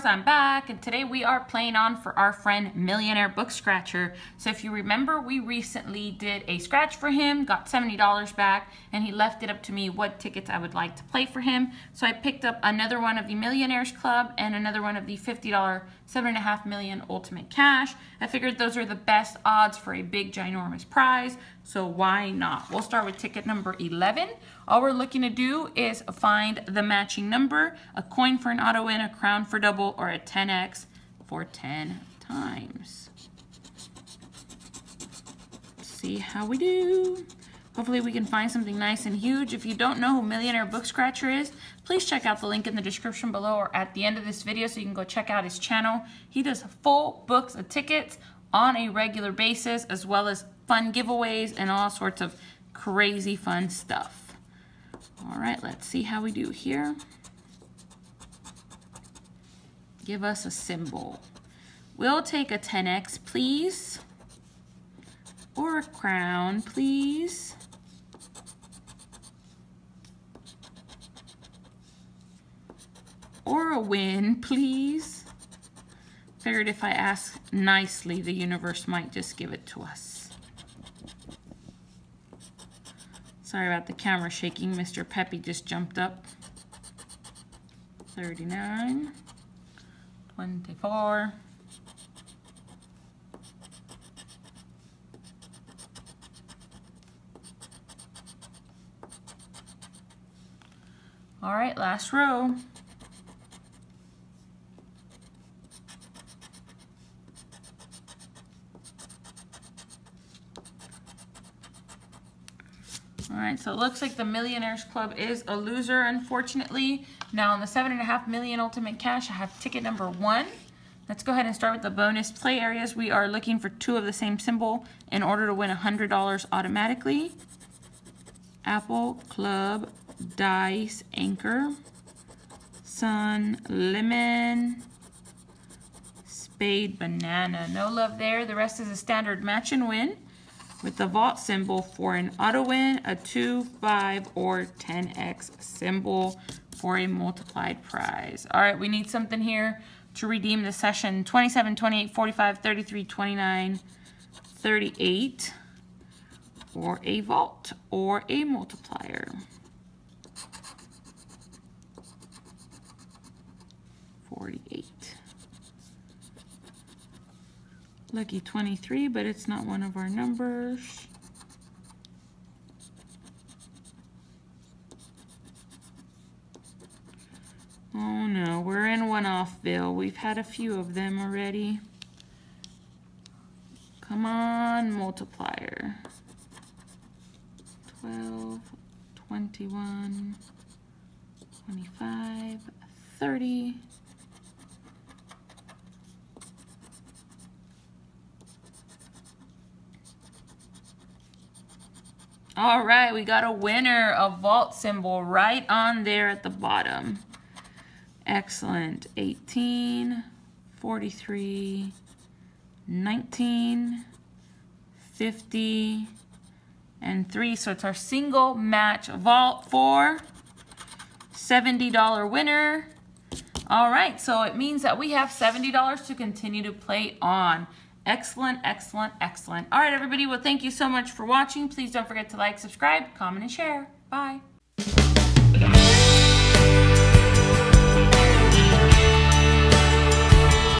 stars, I'm back, and today we are playing on for our friend Millionaire Book Scratcher. So if you remember, we recently did a scratch for him, got $70 back, and he left it up to me what tickets I would like to play for him. So I picked up another one of the Millionaires Club and another one of the $50 7.5 million Ultimate Cash. I figured those are the best odds for a big ginormous prize, so why not? We'll start with ticket number 11. All we're looking to do is find the matching number, a coin for an auto win, a crown for double, or a 10x for 10 times. See how we do. Hopefully we can find something nice and huge. If you don't know who Millionaire Book Scratcher is, please check out the link in the description below or at the end of this video so you can go check out his channel. He does full books of tickets on a regular basis, as well as fun giveaways and all sorts of crazy fun stuff. All right, let's see how we do here. Give us a symbol. We'll take a 10x, please. Or a crown, please. Or a win, please. Figured if I ask nicely, the universe might just give it to us. Sorry about the camera shaking. Mr. Peppy just jumped up. 39, 24, Alright, last row. Alright, so it looks like the Millionaires Club is a loser, unfortunately. Now on the 7.5 million Ultimate Cash, I have ticket number 1. Let's go ahead and start with the bonus play areas. We are looking for 2 of the same symbol in order to win $100 automatically. Apple, club, dice, anchor, sun, lemon, spade, banana. No love there. The rest is a standard match and win with the vault symbol for an auto win, a 2, 5, or 10x symbol for a multiplied prize. All right, we need something here to redeem the session. 27, 28, 45, 33, 29, 38, or a vault or a multiplier. 48. Lucky 23, but it's not one of our numbers. Oh no, we're in one-offville. We've had a few of them already. Come on, multiplier. 12, 21, 25, 30. Alright, we got a winner, a vault symbol right on there at the bottom. Excellent. 18, 43, 19, 50, and 3. So it's our single match vault for $70 winner. Alright, so it means that we have $70 to continue to play on. Excellent, excellent, excellent. All right, everybody. Well, thank you so much for watching. Please don't forget to like, subscribe, comment, and share. Bye.